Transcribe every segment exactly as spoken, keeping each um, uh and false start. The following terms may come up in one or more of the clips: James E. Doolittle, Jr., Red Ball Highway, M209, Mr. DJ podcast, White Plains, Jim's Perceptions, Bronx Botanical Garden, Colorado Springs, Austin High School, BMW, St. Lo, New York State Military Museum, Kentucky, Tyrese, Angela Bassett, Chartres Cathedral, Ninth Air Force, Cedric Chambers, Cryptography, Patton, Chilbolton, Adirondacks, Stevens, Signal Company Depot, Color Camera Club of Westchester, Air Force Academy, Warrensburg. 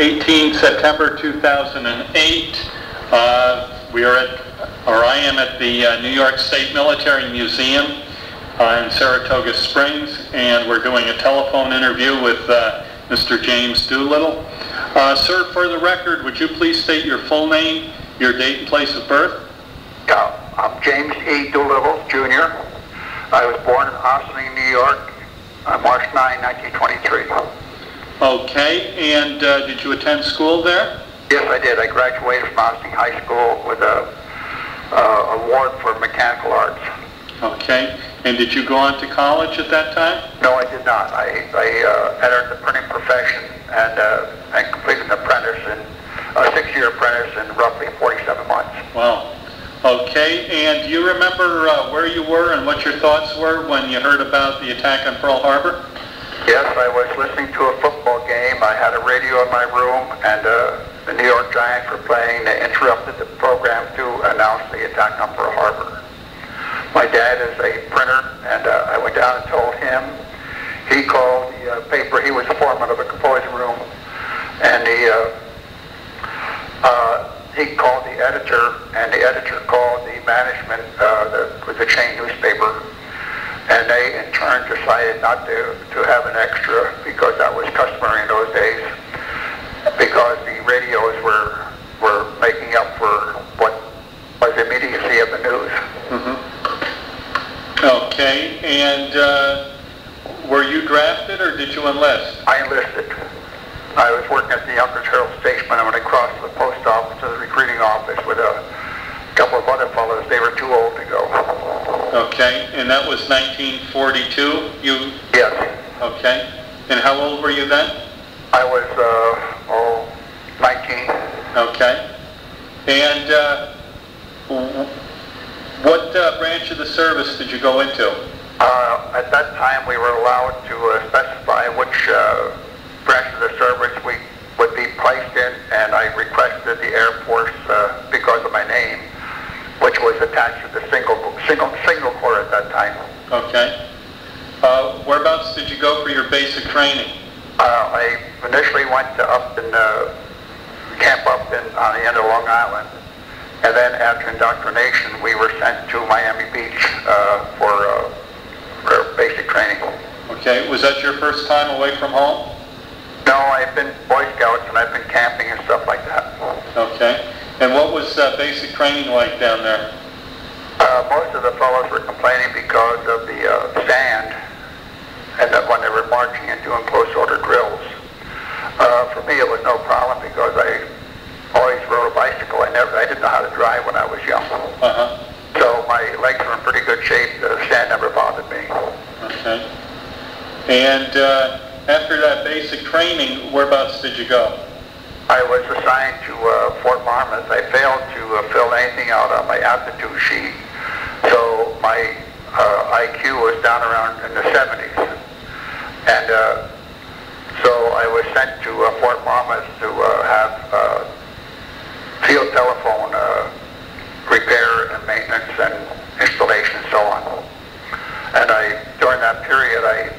eighteenth September two thousand eight. Uh, we are at, or I am at the uh, New York State Military Museum uh, in Saratoga Springs, and we're doing a telephone interview with uh, Mister James Doolittle. Uh, sir, for the record, would you please state your full name, your date and place of birth? Uh, I'm James E. Doolittle, Junior I was born in Ossining, New York, on March ninth, nineteen twenty-three. Okay, and uh, did you attend school there? Yes, I did. I graduated from Austin High School with a uh, award for mechanical arts. Okay, and did you go on to college at that time? No, I did not. I, I uh, entered the printing profession and, uh, and completed an apprentice, a uh, six-year apprentice in roughly forty-seven months. Wow. Okay, and do you remember uh, where you were and what your thoughts were when you heard about the attack on Pearl Harbor? Yes, I was listening to a football game. I had a radio in my room, and uh, the New York Giants were playing. They interrupted the program to announce the attack on Pearl Harbor. My dad is a printer, and uh, I went down and told him. He called the uh, paper. He was the foreman of the composing room, and he, uh, uh, he called the editor, and the editor called the management uh, with the, the chain newspaper. And they, in turn, decided not to, to have an extra, because that was customary in those days, because the radios were were making up for what was the immediacy of the news. Mm-hmm. Okay, and uh, were you drafted or did you enlist? I enlisted. I was working at the Yonkers Herald Station when I went across the post office to the recruiting office with a couple of other fellows. They were too old to go. Okay, and that was nineteen forty-two? You? Yes. Okay, and how old were you then? I was, uh, oh, nineteen. Okay, and uh, what uh, branch of the service did you go into? Uh, at that time, we were allowed to uh, specify which uh, branch of the service we would be placed in, and I requested the Air Force uh, because of my name, which was attached to the single single single corps at that time. Okay. Uh, whereabouts did you go for your basic training? Uh, I initially went to up in uh, camp up in on the end of Long Island, and then after indoctrination, we were sent to Miami Beach uh, for, uh, for basic training. Okay. Was that your first time away from home? No, I've been Boy Scouts and I've been camping and stuff like that. Okay. And what was uh, basic training like down there? Uh, most of the fellows were complaining because of the uh, sand, and that when they were marching and doing close-order drills. Uh, for me, it was no problem because I always rode a bicycle. I never, I didn't know how to drive when I was young. Uh-huh. So my legs were in pretty good shape. The sand never bothered me. Okay. And uh, after that basic training, whereabouts did you go? I was assigned to uh, Fort Monmouth. I failed to uh, fill anything out on my aptitude sheet, so my uh, I Q was down around in the seventies, and uh, so I was sent to uh, Fort Monmouth to uh, have uh, field telephone uh, repair and maintenance and installation and so on. And I, during that period, I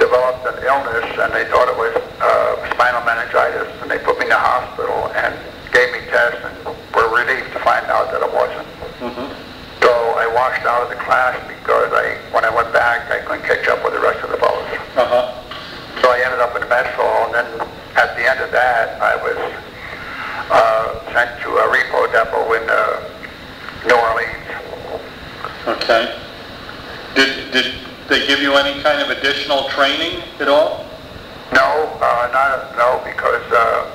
developed an illness, and they thought it was uh, spinal meningitis, and they put me in the hospital and gave me tests and were relieved to find out that it wasn't. Mm-hmm. So I washed out of the class because I, when I went back, I couldn't catch up with the rest of the fellows. Uh-huh. So I ended up in the mess hall, and then at the end of that, I was uh, sent to a repo depot in uh, New Orleans. Okay. Did, did they give you any kind of additional training at all? No, uh, not no, because uh,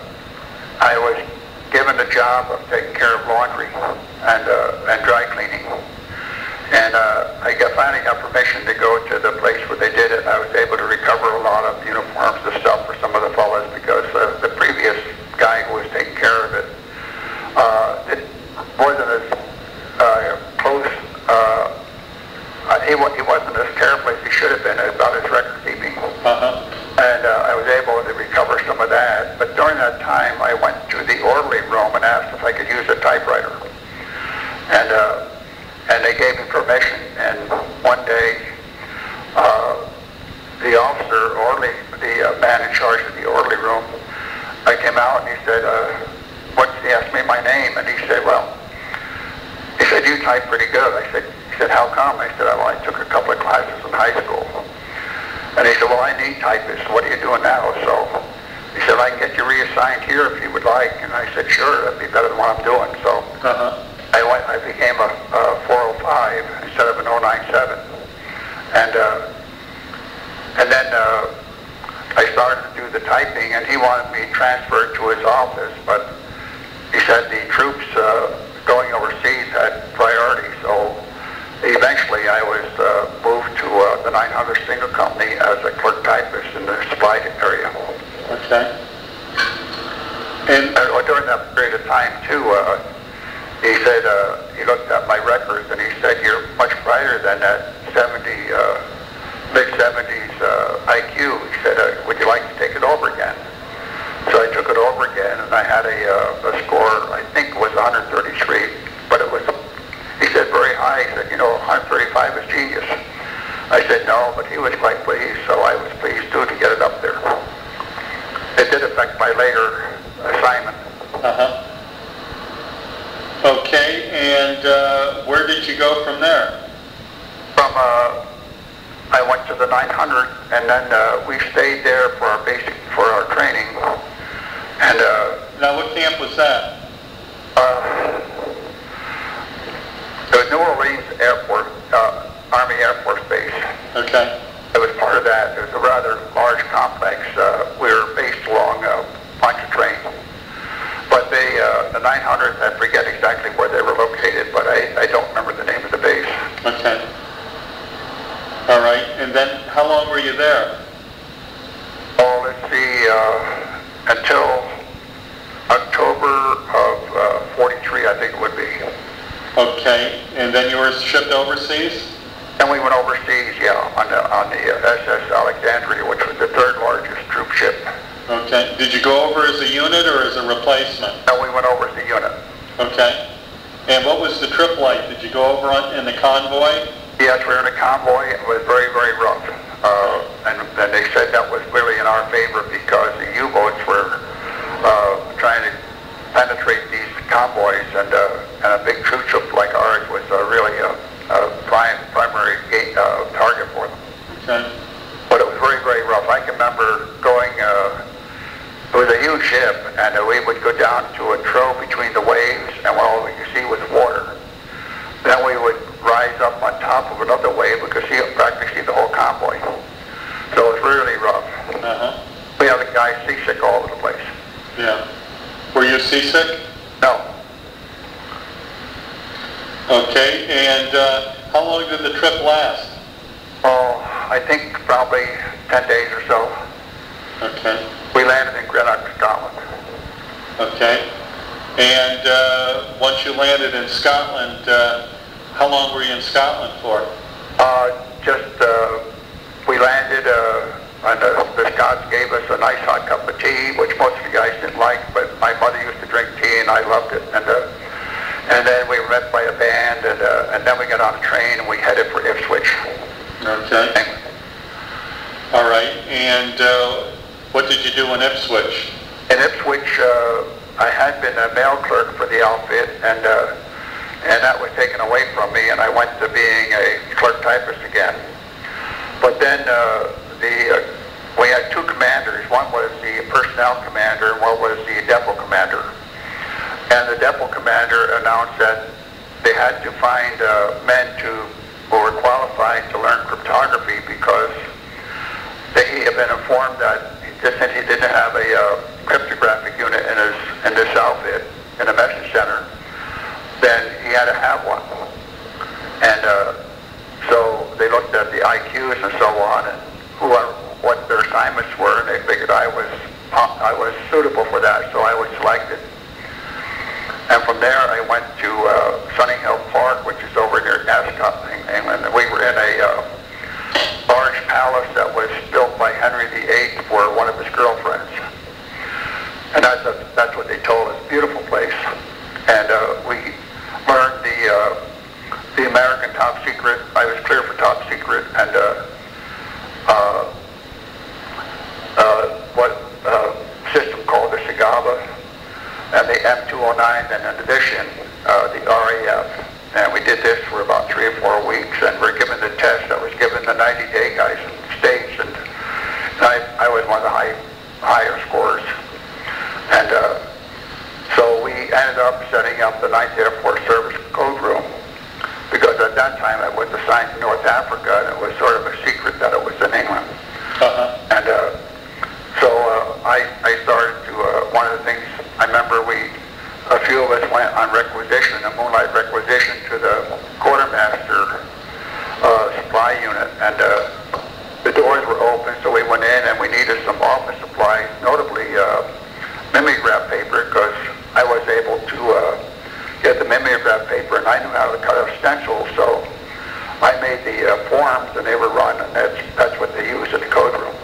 I was given the job of taking care of laundry and uh, and dry cleaning, and uh, I got, finally got permission to go to the place where they did it. I was able to recover a lot of uniforms and stuff for some of the fellas because uh, the previous guy who was taking care of it, uh, it wasn't as uh, close. Uh, Uh, he, he wasn't as careful as he should have been about his record keeping. Uh-huh. And uh, I was able to recover some of that. But during that time, I went to the orderly room and asked if I could use a typewriter. And uh, and they gave me permission. And one day, uh, the officer, orderly, the uh, man in charge of the orderly room, I came said, uh, what, he asked me my name, and he said, well, he said, you type pretty good. I said, he said, how come? I said, well, I took a couple of classes in high school. And he said, well, I need typists. What are you doing now? So he said, I can get you reassigned here if you would like. And I said, sure, that'd be better than what I'm doing. So uh-huh. I went, I became a, a four oh five instead of an oh nine seven. And, uh, and then uh, I started to do the typing, and he wanted me transferred to his office, but he said the troops uh, going overseas had priority, so eventually I was uh, moved to uh, the nine hundred Single Company as a clerk typist in the supply area. Okay. And uh, during that period of time, too, uh, he said, uh, he looked at my records, and he said, you're much brighter than that seventy, uh, mid-seventies uh, I Q. He said, uh, would you like to take it over again? So I took it over again, and I had a, uh, a score, I think it was one thirty-three, but it was, he said, very high. He said, you know, one thirty-five is genius. I said, no, but he was quite pleased, so I was pleased, too, to get it up there. It did affect my later assignment. Uh-huh. Okay, and uh, where did you go from there? From, uh, I went to the nine hundred, and then uh, we stayed there for our basic, for our training. And uh, now, what camp was that? Uh, the New Orleans Air Force, uh, Army Air Force Base. Okay. It was part of that. It was a rather large complex. Uh, we were based along a bunch of trains, but they, uh, the nine hundred, I forget exactly where they were located, but I, I don't remember the name of the base. Okay. All right, and then how long were you there? Oh, let's see, uh, until October of uh, forty-three, I think it would be. Okay, and then you were shipped overseas? Then we went overseas, yeah, on the, on the S S Alexandria, which was the third largest troop ship. Okay, did you go over as a unit or as a replacement? No, we went over as a unit. Okay, and what was the trip like? Did you go over on, in the convoy? Yes, we were in a convoy. It was very, very rough. Uh, and, and they said that was really in our favor because the U-boats were uh, trying to penetrate these convoys, and, uh, and a big troop ship like ours was uh, really a, a prime, primary uh, target for them. Okay. But it was very, very rough. I can remember going, uh, it was a huge ship, and uh, we would go down to a trough between the waves, and all we could see was water. Then we would rise up on top of another wave. We could see practically the whole convoy. So it was really rough. Uh-huh. We had a guy seasick all over the place. Yeah. Were you seasick? No. Okay, and uh, how long did the trip last? Oh, I think probably ten days or so. Okay. We landed in Greenock, Scotland. Okay. And uh, once you landed in Scotland, uh, how long were you in Scotland for? Uh, just, uh, we landed, uh, and uh, the Scots gave us a nice hot cup of tea, which most of the guys didn't like, but my mother used to drink tea, and I loved it. And uh, and then we were met by a band, and uh, and then we got on a train, and we headed for Ipswich. Okay. Anyway. All right. And uh, what did you do in Ipswich? In Ipswich, uh, I had been a mail clerk for the outfit, and uh, and that was taken away from me, and I went to being a clerk typist again. But then uh, the uh, we had two commanders. One was the personnel commander, and one was the depot commander. And the depot commander announced that they had to find uh, men to, who were qualified to learn cryptography, because they had been informed that this, he didn't have a uh, cryptographic unit in his in this outfit in a message center. Then he had to have one. And uh, so they looked at the I Qs and so on, and who are, what their assignments were, and they figured I was I was suitable for that, so I was selected. And from there I went to uh, Sunny Hill Park, which is over near Ascot, England. We were in a uh, large palace that was built by Henry the eighth for one of his girlfriends. And that's, a, that's what they told us, beautiful place. And uh, we learned the uh, the American top secret. I was clear for top secret, and uh, uh, uh, what uh, system called the SIGABA, and a division of the R A F. And we did this for about three or four weeks, and we're given the test. I was given the ninety-day guys in the States, and, and I, I was one of the high, higher scores. And uh, so we ended up setting up the Ninth Air Force Service Code Room, because at that time I was assigned to North Africa, and it was sort of a secret that it was in England. Uh-huh. And uh, so uh, I, I started to, uh, one of the things, I remember we, a few of us went on requisition, a moonlight requisition, to the quartermaster uh, supply unit, and uh, the doors were open, so we went in and we needed some office supplies, notably uh, mimeograph paper, because I was able to uh, get the mimeograph paper, and I knew how to cut a stencil, so I made the uh, forms, and they were run, and that's, that's what they used in the code room.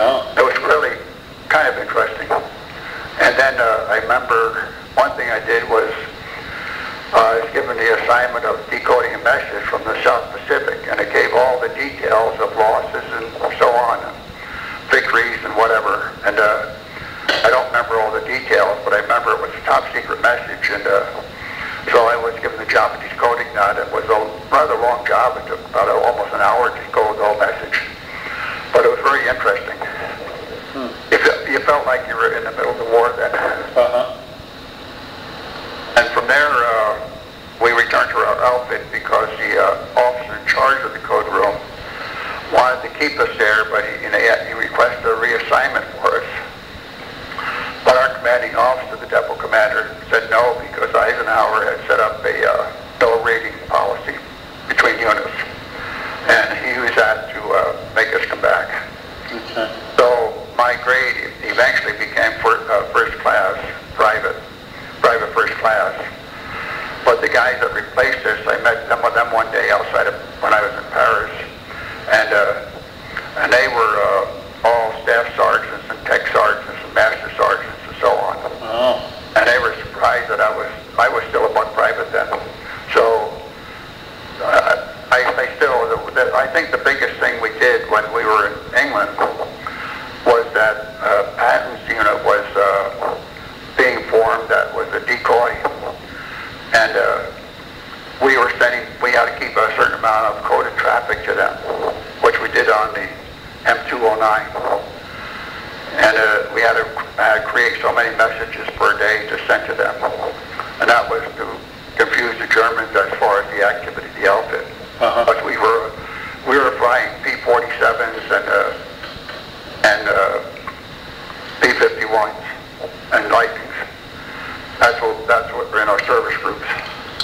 Oh. It was really kind of interesting. And then uh, I remember, one thing I did was uh, I was given the assignment of decoding a message from the South Pacific, and it gave all the details of losses and so on, and victories and whatever. And uh, I don't remember all the details, but I remember it was a top secret message, and uh, so I was given the job of decoding that. It was a rather long job. It took about uh, almost an hour to decode the whole message, but it was very interesting. Hmm. You, you felt like you were in the middle of the war then. Uh-huh. And from there, uh, we returned to our outfit, because the uh, officer in charge of the code room wanted to keep us there, but he, you know, he requested a reassignment for us. But our commanding officer, the depot commander, said no, because Eisenhower had set up a uh, no rating policy between units, and he was asked to uh, make us come back. Okay. So my grade eventually became for, uh, first class private. private first class. But the guys that replaced us, I met them with them one day outside of when I was in Paris, and uh, and they were uh, all staff sergeants and tech sergeants and master sergeants and so on. Oh. And they were surprised that I was I was still a buck private then. So uh, I, I still the, I think the biggest thing we did when we were in England was that uh, Patton's unit was. Uh, being formed that was a decoy, and uh, we were sending, we had to keep a certain amount of coded traffic to them, which we did on the M two oh nine, and uh, we had to uh, create so many messages per day to send to them, and that was to confuse the Germans as far as the activity of the outfit. Uh-huh. But we were we were flying P forty-sevens and uh, and uh, P fifty-ones and lightning. That's what, that's what we're in our service groups.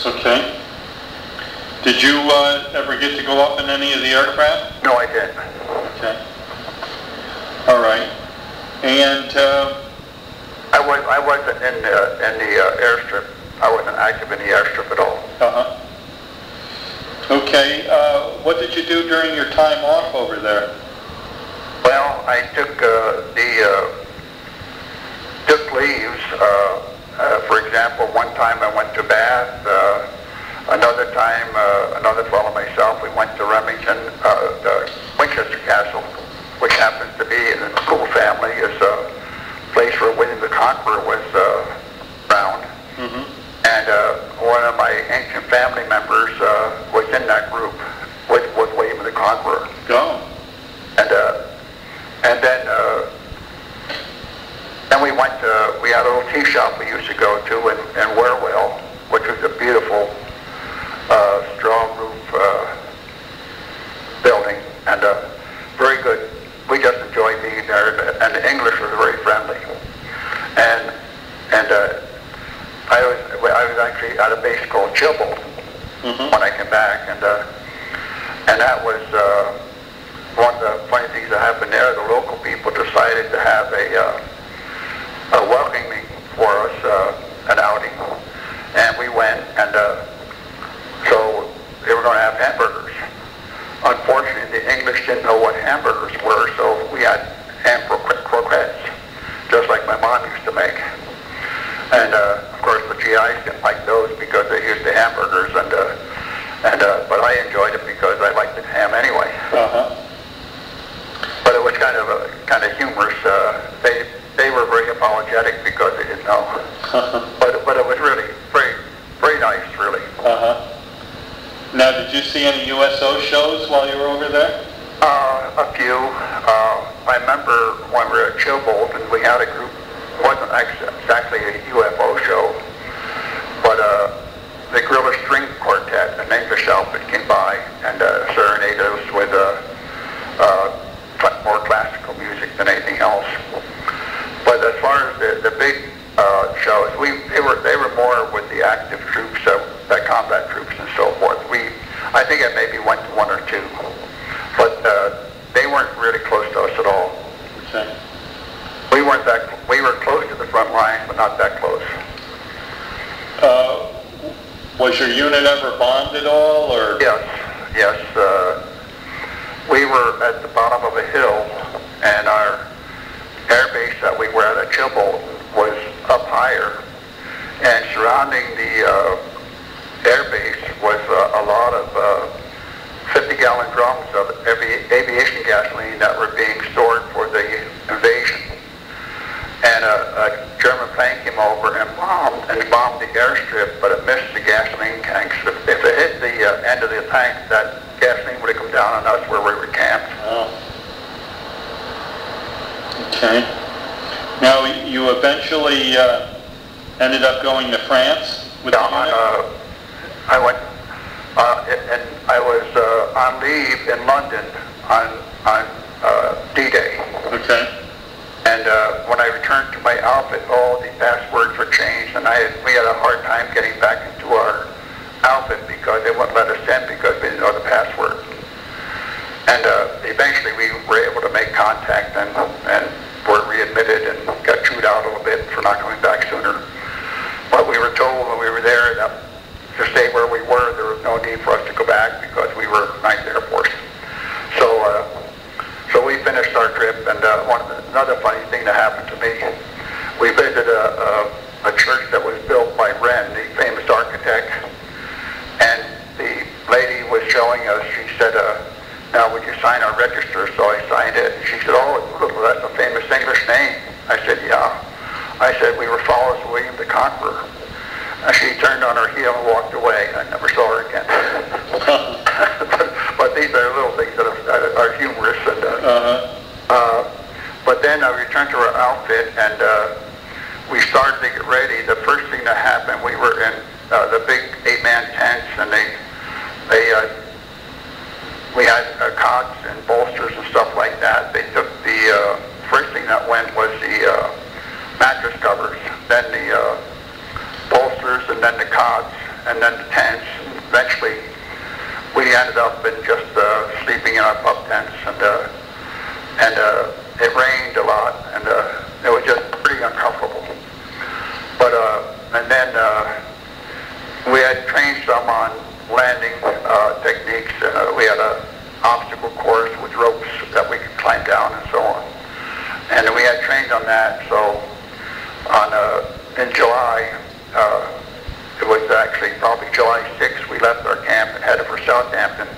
Okay. Did you uh, ever get to go up in any of the aircraft? No, I didn't. Okay. All right. And uh, I was I wasn't in the in the uh, airstrip. I wasn't active in the airstrip at all. Uh huh. Okay. Uh, what did you do during your time off over there? Well, I took uh, the uh, took leaves. Uh, Uh, for example, one time I went to Bath, uh, another time, uh, another fellow myself, we went to Remington, uh, the Winchester Castle, which happens to be in the Doolittle family, is a place where William the Conqueror was uh, found. Mm-hmm. And uh, one of my ancient family members uh, was in that group with, with William the Conqueror. Oh. And, uh, and then... Uh, Then we went to, we had a little tea shop we used to go to in, in Warewell, which was a beautiful uh, straw roof uh, building, and uh, very good. We just enjoyed being there, and the English was very friendly. And and uh, I was I was actually at a base called Chilbolton. Mm-hmm. When I came back, and uh, and that was uh, one of the funny things that happened there. The local people decided to have a uh, Uh, welcoming for us, uh, an outing, and we went, and uh, so they were going to have hamburgers. Unfortunately, the English didn't know what hamburgers were, so we had ham croquettes, just like my mom used to make. And uh, of course, the G Is didn't like those because they used the hamburgers, and uh, and uh, but I enjoyed it because I liked the ham anyway. Uh-huh. But it was kind of a kind of humorous. Uh, they. They were very apologetic because they didn't know. But but it was really see any U S O shows while you were over there? Uh, a few. Uh, I remember when we were at Chilbolton, we had a group. It wasn't exactly a U F O show, but uh, the Gorilla String Quartet, an English outfit, came by and uh, serenaded us with uh, uh, more classical music than anything else. But as far as the, the big uh, shows, we they were they were more with the active troops, uh, the combat troops, and so forth. We I think I maybe went to one or two, but uh, they weren't really close to us at all. Okay. We weren't that. We were close to the front line, but not that close. Uh, was your unit ever bombed at all, or? Yes, yes. Uh, we were at the bottom of a hill, and our air base that we were at at Chilbolton was up higher, and surrounding the uh, air base was uh, a lot of uh, fifty-gallon drums of avi- aviation gasoline that were being stored for the invasion. And a, a German plane came over and bombed and bombed the airstrip, but it missed the gasoline tanks. If, if it hit the uh, end of the tank, that gasoline would have come down on us where we were camped. Oh. Okay. Now, you eventually uh, ended up going to France with no, the unit? Uh, I went, uh, and I was uh, on leave in London on, on uh, D-Day. Okay. And uh, when I returned to my outfit, all the passwords were changed, and I had, we had a hard time getting back into our outfit because they wouldn't let us in because we didn't know the password. And uh, eventually we were able to make contact and, and were readmitted and got chewed out a little bit for not coming back sooner. But we were told when we were there that to stay where we were, there was no need for us to go back because we were Ninth Air Force. So. Uh, So we finished our trip, and uh, one, another funny thing that happened to me, we visited a, a, a church that was built by Wren, the famous architect, and the lady was showing us, she said, uh, now would you sign our register? So I signed it, and she said, oh, that's a famous English name. I said, yeah. I said, we were followers of William the Conqueror. And she turned on her heel and walked away, and I never saw her again. but, but these are little things that are, that are humorous. And, uh, uh-huh. uh, but then I returned to our outfit, and uh, we started to get ready. The first thing that happened, we were in uh, the big eight-man tents, and they, they, uh, we had uh, cots and bolsters and stuff like that. They took the uh, first thing that went was the uh, mattress covers, then the uh, bolsters, and then the cots, and then the tents. Eventually, we ended up in just uh, sleeping in our pup tents, and uh, and uh, it rained a lot, and uh, it was just pretty uncomfortable. But uh, and then uh, we had trained some on landing uh, techniques. Uh, we had a obstacle course with ropes that we could climb down and so on, and we had trained on that. So on uh, in July. Uh, it was actually probably July sixth, we left our camp and headed for Southampton.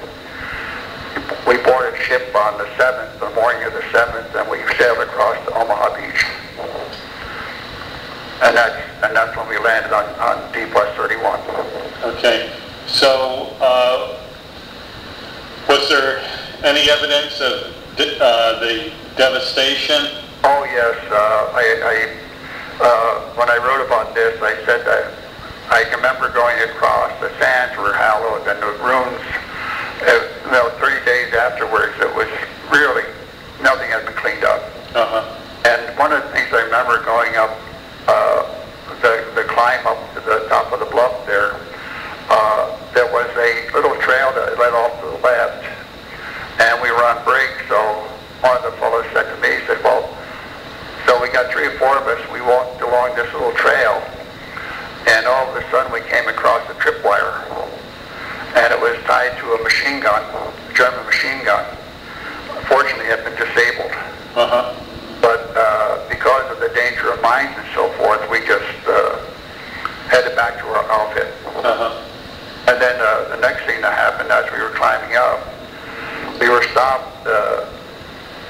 We boarded ship on the seventh, the morning of the seventh, and we sailed across to Omaha Beach. And that's, and that's when we landed on, on D plus thirty-one. Okay, so uh, was there any evidence of de- uh, the devastation? Oh yes, uh, I... I Uh, when I wrote about this, I said that I remember going across, the sands were hallowed, and the ruins, it, you know, thirty days afterwards, it was really, nothing had been cleaned up. Uh-huh. And one of the things I remember going up, uh, the, the climb up to the top of the bluff there, uh, there was a little trail that led off to the left, and we were on break, so one of the fellows said to me, he said, well, so we got three or four of us, we walked along this little trail, and all of a sudden we came across a tripwire, and it was tied to a machine gun, a German machine gun. Fortunately, it had been disabled. Uh-huh. But uh, because of the danger of mines and so forth, we just uh, headed back to our outfit. Uh-huh. And then uh, the next thing that happened as we were climbing up, we were stopped uh,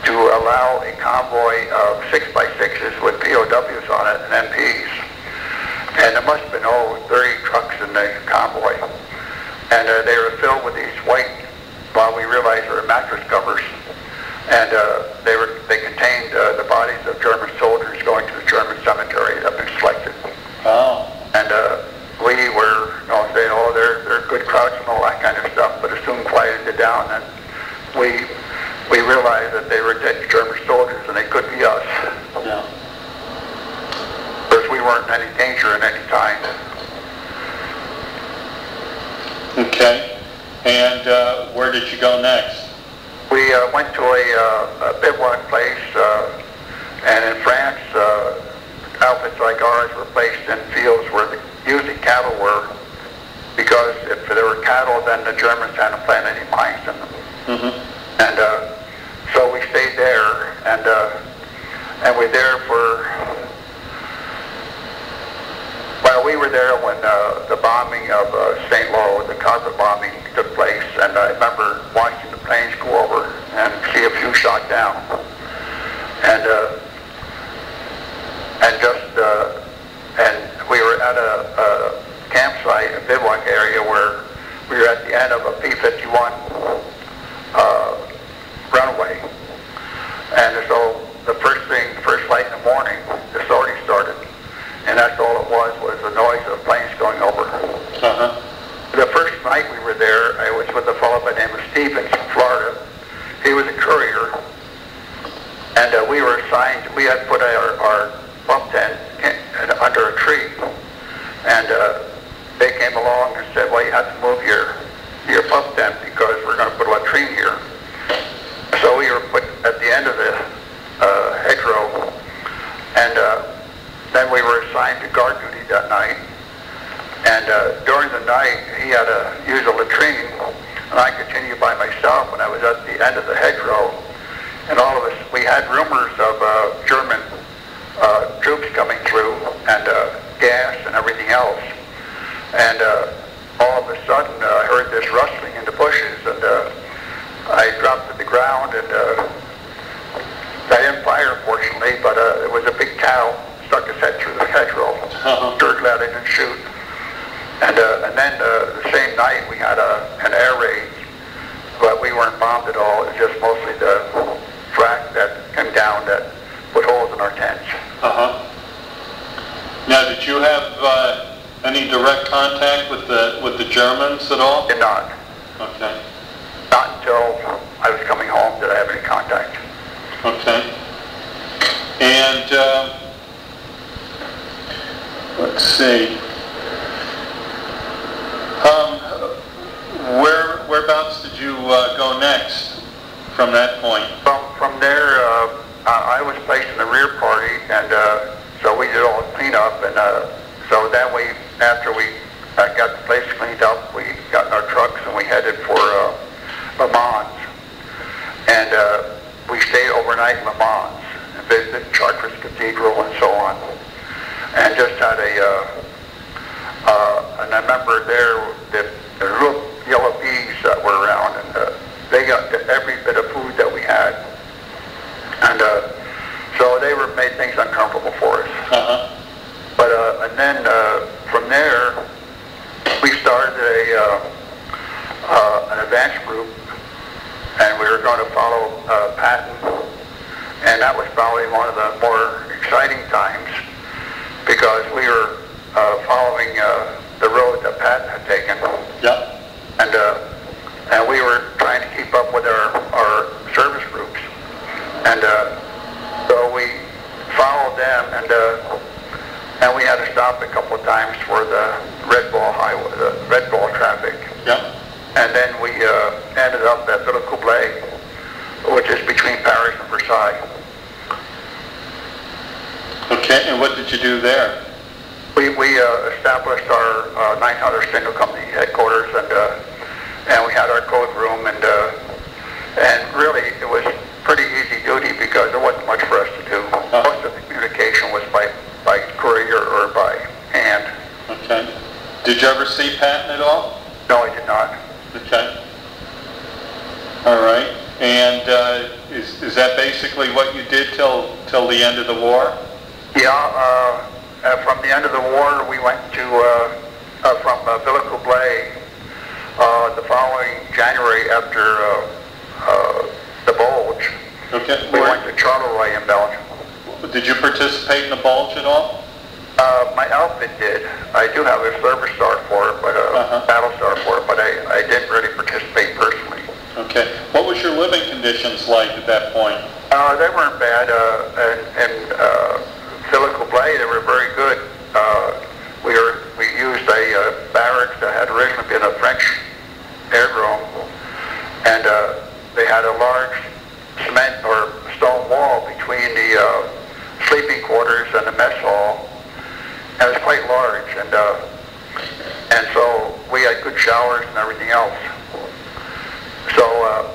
to allow a convoy of six by sixes with P O Ws on it and M Ps. And there must have been, oh, thirty trucks in the convoy. And uh, they were filled with these white weren't in any danger at any time. Okay. And uh, where did you go next? We uh, went to a, uh, a bivouac place, uh, and in France, uh, outfits like ours were placed in fields where the, usually cattle were, because if there were cattle, then the Germans hadn't planted any mines in them. Mm-hmm. And uh, so we stayed there, and uh, and we were there for, well, we were there when uh, the bombing of uh, Saint Lo, the carpet bombing, took place, and I remember watching the planes go over and see a few shot down. And uh, and just, uh, and we were at a, a campsite, a bivouac area, where we were at the end of a P fifty-one uh, runway. And so the first thing, first light in the morning, the sortie started. And that's all it was, was the noise of planes going over. Uh-huh. The first night we were there, I was with a fellow by the name of Stevens from Florida. He was a courier. And uh, we were assigned, we had put our, our bump tent under a tree. And uh, they came along and said, well, you have to move your, your bump tent because we're going to put a latrine here. So we were put at the end of the uh, hedgerow, and uh, then we were assigned to guard duty that night. And uh, during the night, he had to use a latrine, and I continued by myself when I was at the end of the hedgerow. And all of us, we had rumors of uh, German uh, troops coming through, and uh, gas and everything else. And uh, all of a sudden, uh, I heard this rustling in the bushes, and uh, I dropped to the ground, and uh, I didn't fire, fortunately, but uh, it was a big cow, stuck his head through the hedgerow. Uh-huh. Sure glad I didn't shoot. And, uh, and then uh, the same night, we had a, an air raid, but we weren't bombed at all. It was just mostly the track that came down that put holes in our tents. Uh-huh. Now, did you have uh, any direct contact with the with the Germans at all? Did not. Okay. Not until I was coming home did I have any contact. Okay. And uh, let's see. Um, where whereabouts did you uh, go next from that point? From from there, uh, I was placed in the rear party, and. Uh, So we did all the cleanup, and uh, so that way, after we uh, got the place cleaned up, we got in our trucks and we headed for uh, Le Mans. And uh, we stayed overnight in Le Mans and visited Chartres Cathedral and so on. And just had a, uh, uh, and I remember there, the, the little yellow bees that were around, and uh, they got to every bit of food that we had. And uh, so they were made things uncomfortable for us. Uh-huh. But uh, and then uh, from there, we started a uh, uh, an advance group, and we were going to follow uh, Patton, and that was probably one of the more exciting times because we were uh, following uh, the road that Patton had taken. Yep. And uh, and we were trying to keep up with our our service groups, and. Uh, So we followed them, and uh, and we had to stop a couple of times for the Red Ball Highway, the Red Ball traffic. Yeah. And then we uh, ended up at Villacoublay, which is between Paris and Versailles. Okay. And what did you do there? We we uh, established our uh, nine hundred Single Company headquarters, and uh, and we had our code room, and uh, and really it was. Pretty easy duty because there wasn't much for us to do. Most of the communication was by, by courier or by hand. Okay. Did you ever see Patton at all? No, I did not. Okay. All right. And uh, is is that basically what you did till till the end of the war? Yeah. Uh, uh, from the end of the war, we went to uh, uh, from uh, Villacoublay uh, the following January after. Uh, uh, The Bulge. Okay. We went to Charleroi in Belgium. Did you participate in the Bulge at all? Uh, my outfit did. I do have a service star for it, but a uh-huh. battle star for it, but I, I didn't really participate personally. Okay. What was your living conditions like at that point? Uh, they weren't bad. Uh, and and uh, Villacoublay, they were very good. living quarters and the mess hall. And it was quite large, and uh, and so we had good showers and everything else. So, uh,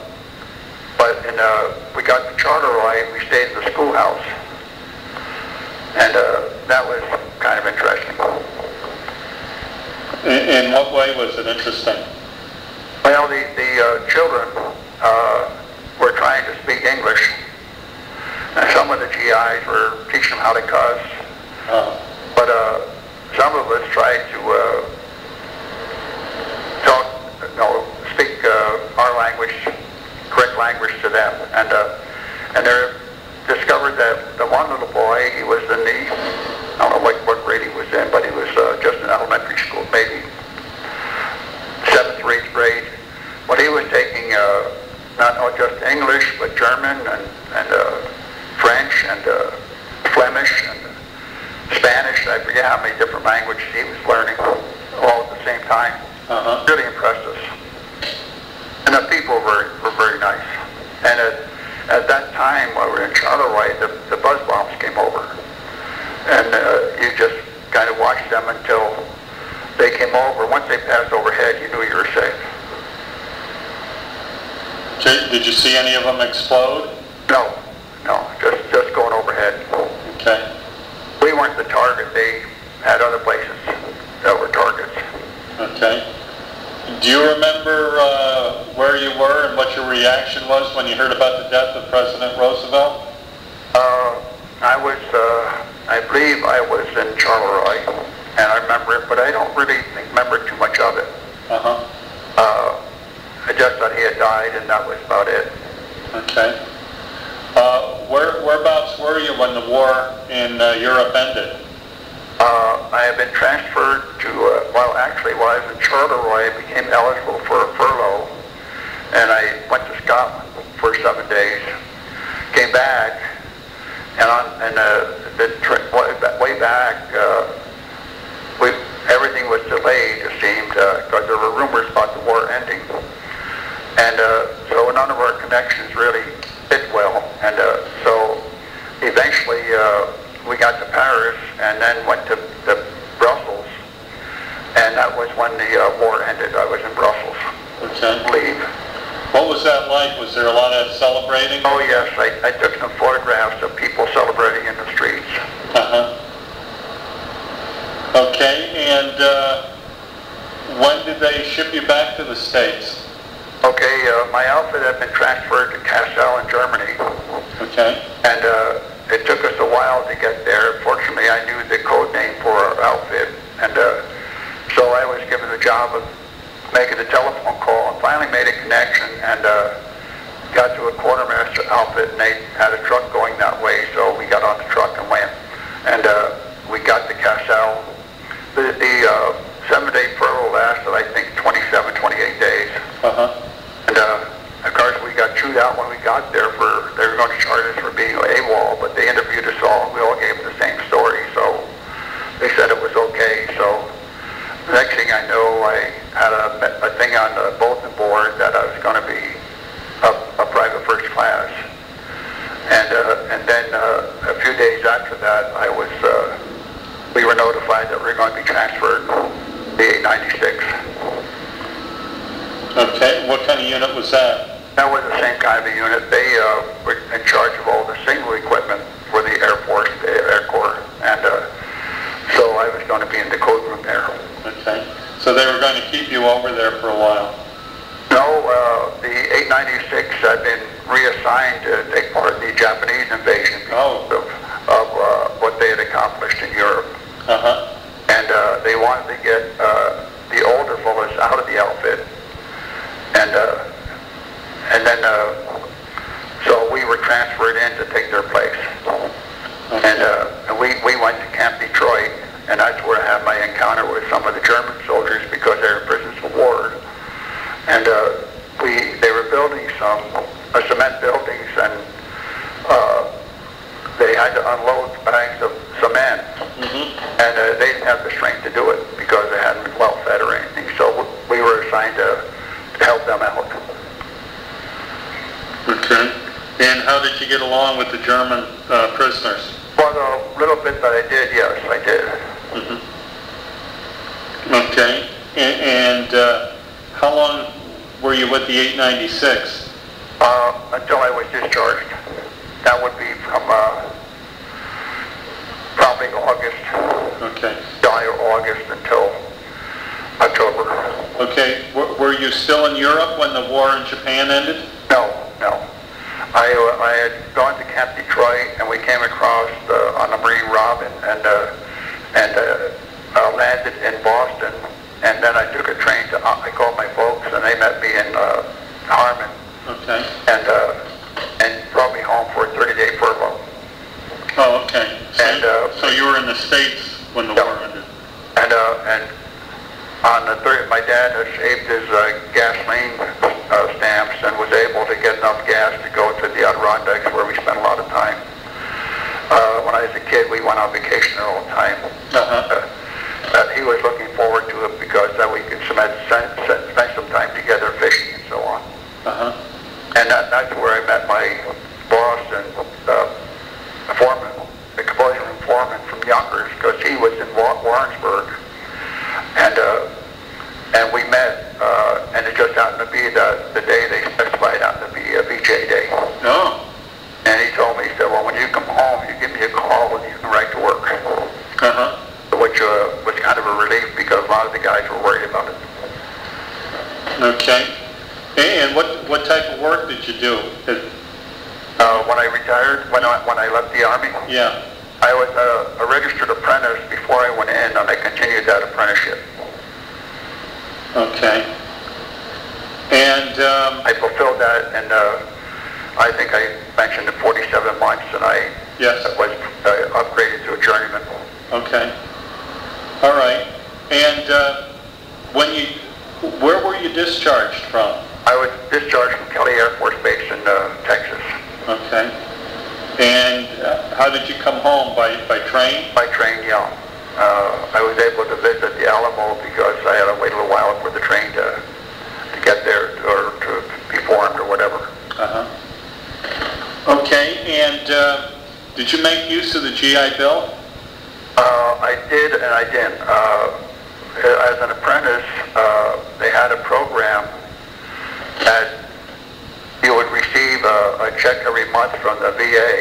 but in, uh, we got to Charleroi and we stayed in the schoolhouse, and uh, that was kind of interesting. In, in what way was it interesting? Well, the the uh, children uh, were trying to speak English, and some of the G Is were teaching them how to cuss. Oh. But uh, some of us tried to uh, talk, you know, speak uh, our language, correct language to them, and uh, and they discovered that the one little boy, he was in the, I don't know what, what grade he was in, but he was uh, just in elementary school, maybe seventh or eighth grade. But he was taking uh, not just English, but German and and uh, French and uh, Flemish and Spanish, I forget how many different languages he was learning all at the same time. Uh-huh. Really impressed us. And the people were, were very nice. And at, at that time, while we were in Charleroi, the, the buzz bombs came over. And uh, you just kind of watched them until they came over. Once they passed overhead, you knew you were safe. Did, did you see any of them explode? No, no, just, just going overhead. Okay. We weren't the target. They had other places that were targets. Okay. Do you remember uh, where you were and what your reaction was when you heard about the death of President Roosevelt? Uh, I was, uh, I believe I was in Charleroi, and I remember it, but I don't really remember too much of it. Uh-huh. Uh, I just thought he had died, and that was about it. Okay. Uh, where, whereabouts were you when the war in uh, Europe ended? Uh, I had been transferred to, uh, well actually while I was in Charleroi I became eligible for a furlough, and I went to Scotland for seven days, came back, and on and, uh, the way back uh, we, everything was delayed, it seemed, because uh, there were rumors about the war ending, and uh, so none of our connections really fit well, and uh, so eventually uh, we got to Paris and then went to, to Brussels, and that was when the uh, war ended. I was in Brussels. Okay. Leave. What was that like? Was there a lot of celebrating? Oh yes, I, I took some photographs of people celebrating in the streets. Uh-huh. Okay, and uh, when did they ship you back to the States? Okay, uh, my outfit had been transferred to Kassel in Germany. Okay. And uh, it took us a while to get there. Fortunately, I knew the code name for our outfit. And uh, so I was given the job of making a telephone call and finally made a connection and uh, got to a quartermaster outfit, and they had a truck going that way. So we got on the truck and went. And uh, we got to Kassel. The, the uh, seven-day furlough lasted, I think, twenty-seven, twenty-eight days. Uh-huh. And, uh, of course, we got chewed out when we got there for, they were going to charge us for being AWOL, but they interviewed us all, and we all gave them the same story, so they said it was okay. So the next thing I know, I had a, a thing on the bulletin board that I was going to be a, a private first class. And uh, and then uh, a few days after that, I was, uh, we were notified that we were going to be transferred to the eight ninety-six. Okay, what kind of unit was that? That was the same kind of a unit. They uh, were in charge of all the single equipment for the Air Force, the Air Corps, and uh, so I was going to be in the code room there. Okay, so they were going to keep you over there for a while? No, uh, the eight ninety-six had been reassigned to take part in the Japanese invasion because oh. of, of uh, what they had accomplished in Europe. Uh-huh. And uh, they wanted to get uh, the older fellas out of the outfit. And uh, and then uh, so we were transferred in to take their place, okay. and uh, and we we went to Camp Detroit, and that's where I had my encounter with some of the German soldiers because they were prisoners of war, and uh, we they were building some uh, cement buildings, and uh, they had to unload bags of cement, mm-hmm. and uh, they didn't have the strength to do it because they hadn't been well fed or anything, so we were assigned to help them out. Okay. And how did you get along with the German uh, prisoners? Well, a little bit, but I did, yes, I did. Mm-hmm. Okay. And, and uh, how long were you with the eight ninety-six? Uh, until I was discharged. That would be from uh, probably August. Okay. July or August until October. Okay. W were you still in Europe when the war in Japan ended? No, no. I, uh, I had gone to Camp Detroit, and we came across uh, on the Marie Robin, and uh, and uh, uh, landed in Boston. And then I took a train to. Uh, I called my folks, and they met me in uh, Harmon. Okay. And uh, and brought me home for a thirty-day furlough. Oh, okay. So, and uh, so you were in the States when the yeah. war ended. And uh, and on the third, my dad had saved his uh, gasoline uh, stamps and was able to get enough gas to go to the Adirondacks, where we spent a lot of time. Uh, when I was a kid, we went on vacation all the time. Uh-huh. Uh, Uh, he was looking forward to it because then uh, we could spend, spend some time together fishing and so on. Uh-huh. And that, that's where I met my boss and uh, foreman, the compulsion foreman from Yonkers, because he was in Warrensburg. And uh, and we met, uh, and it just happened to be the, the day they specified out to be a V J day. Oh. And he told me, he said, well, when you come home, you give me a call and you can write to work. Uh-huh. Which uh, was kind of a relief because a lot of the guys were worried about it. Okay. And what what type of work did you do? Uh, when I retired, when I when I left the Army. Yeah. I was a, a registered apprentice before I went in, and I continued that apprenticeship. Okay. And um, I fulfilled that, and uh, I think I mentioned the forty-seven months, and I yes. was uh, upgraded to a journeyman. Okay. All right. And uh, when you, where were you discharged from? I was discharged from Kelly Air Force Base in uh, Texas. Okay. And uh, how did you come home? By, by train? By train, yeah. Uh, I was able to visit the Alamo because I had to wait a little while for the train to to get there or to be formed or whatever. Uh-huh. Okay. And uh, did you make use of the G I Bill? Uh, I did and I didn't. Uh, as an apprentice, uh, they had a program that you would receive a, a check every month from the V A,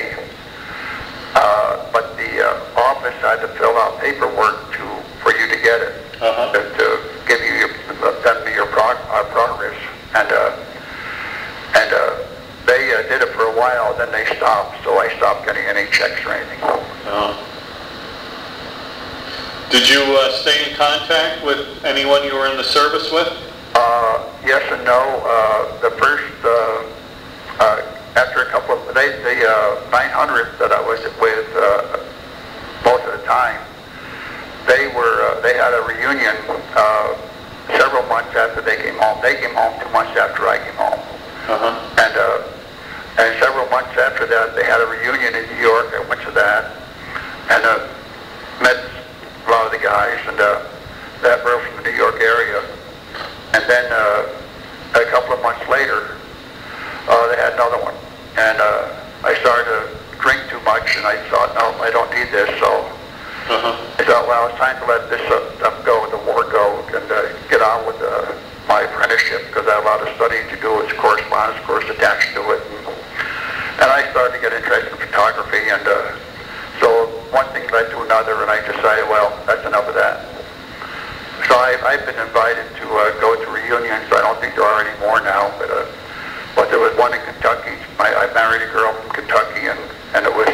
uh, but the uh, office had to fill out paperwork to for you to get it, uh-huh. to, to give you your, them your prog uh, progress. And uh, and uh, they uh, did it for a while, then they stopped, so I stopped getting any checks or anything. Uh-huh. Did you uh, stay in contact with anyone you were in the service with? Uh, yes and no. Uh, the first, uh, uh, after a couple of, they, the uh, nine hundredth that I was with uh, most of the time, they were, uh, they had a reunion uh, several months after they came home. They came home two months after I came home. Uh-huh. And, uh, and several months after that, they had a reunion in New York. I went to that and uh, met a lot of the guys, and uh, that were from the New York area. And then uh, a couple of months later, uh, they had another one. And uh, I started to drink too much, and I thought, no, I don't need this. So uh-huh. I thought, well, it's time to let this stuff go, the war go, and uh, get on with uh, my apprenticeship, because I had a lot of studying to do. It's correspondence, of course, attached to it. And, and I started to get interested in photography, and uh, so one thing led to another, and I decided, well, that's enough of that. So I, I've been invited to uh, go to reunions. I don't think there are any more now, but uh, but there was one in Kentucky. I, I married a girl from Kentucky, and, and it was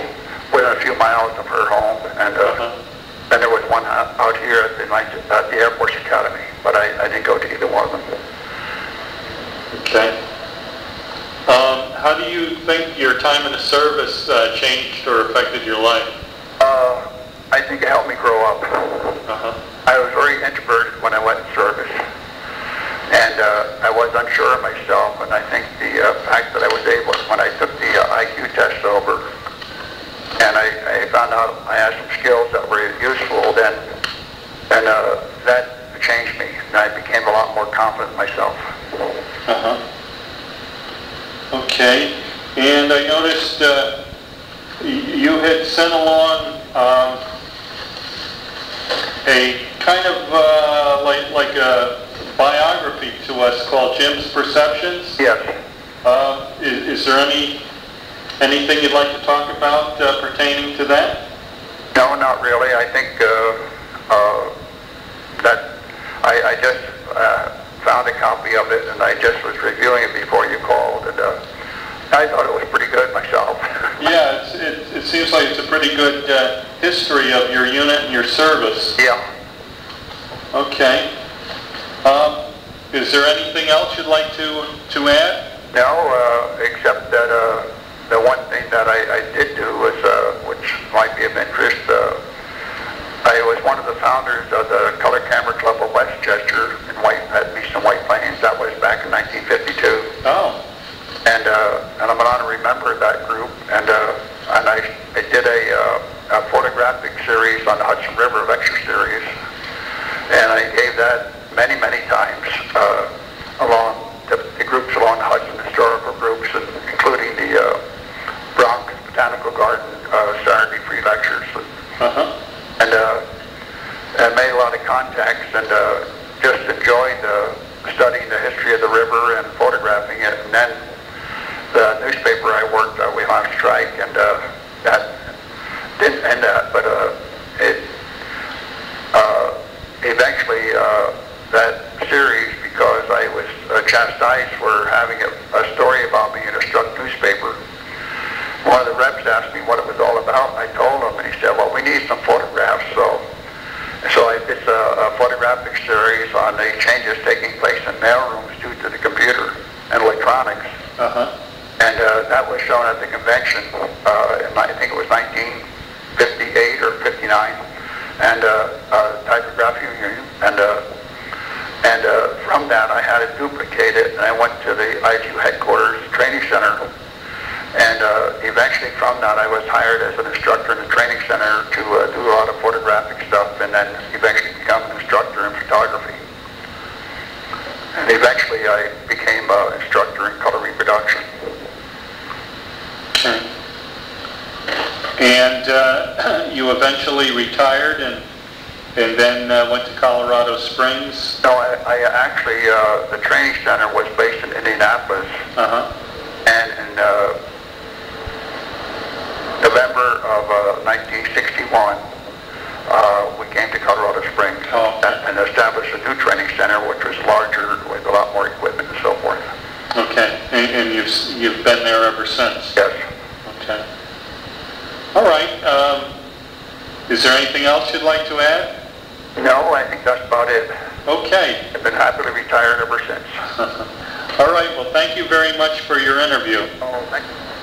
within a few miles of her home. And uh, uh-huh. then there was one out here at the, at the Air Force Academy, but I, I didn't go to either one of them. Okay. Um, how do you think your time in the service uh, changed or affected your life? Uh, I think it helped me grow up. Uh-huh. I was very introverted when I went in service, and uh, I was unsure of myself, and I think the uh, fact that I was able, when I took the uh, I Q test over, and I, I found out I had some skills that were useful, then and, uh, that changed me, and I became a lot more confident in myself. Uh-huh. Okay, and I noticed uh, you had sent along um, a kind of uh, like, like a biography to us called Jim's Perceptions. Yes. Uh, is, is there any anything you'd like to talk about uh, pertaining to that? No, not really. I think uh, uh, that I, I just uh, found a copy of it, and I just was reviewing it before you called, and uh, I thought it was pretty good myself. Yeah, it's, it, it seems like it's a pretty good uh, history of your unit and your service. Yeah. Okay. Um, is there anything else you'd like to, to add? No, uh, except that uh, the one thing that I, I did do was, uh, which might be of interest, uh, I was one of the founders of the Color Camera Club of Westchester in White, at least in White Plains. That was back in nineteen fifty-two. Oh. And uh, and I'm an honorary member of that group, and uh, and I, I did a, uh, a photographic series on the Hudson River lecture series, and I gave that many many times uh, along the, the groups along the Hudson, historical groups, and including the uh, Bronx Botanical Garden uh, Saturday free lectures, uh-huh. and uh, and made a lot of contacts, and uh, just enjoyed uh, studying the history of the river and photographing it, and then. The newspaper I worked uh, we went on strike, and uh, that didn't end up, but uh, it uh, eventually uh, that series, because I was uh, chastised for having a, a story about me in a struck newspaper. One of the reps asked me what it was all about, and I told him, and he said, well, we need some photographs, so so I did a, a photographic series on the changes taking place in mailrooms due to the computer and electronics. Uh-huh. And uh, that was shown at the convention, uh, in, I think it was nineteen fifty-eight or fifty-nine, and uh, uh, typographic union. And uh, and uh, from that, I had it duplicated, and I went to the I G U headquarters training center. And uh, eventually, from that, I was hired as an instructor in the training center to uh, do a lot of photographic stuff, and then eventually become an instructor in photography. And eventually, I became an instructor in color reproduction. And uh, you eventually retired, and and then uh, went to Colorado Springs. No, I, I actually uh, the training center was based in Indianapolis. Uh-huh. And in uh, November of uh, nineteen sixty-one. Uh, we came to Colorado Springs oh. and, and established a new training center, which was larger with a lot more equipment and so forth. Okay, and, and you've you've been there ever since. Yes. Okay. All right. Um, is there anything else you'd like to add? No, I think that's about it. Okay. I've been happily retired ever since. All right. Well, thank you very much for your interview. Oh, thank you.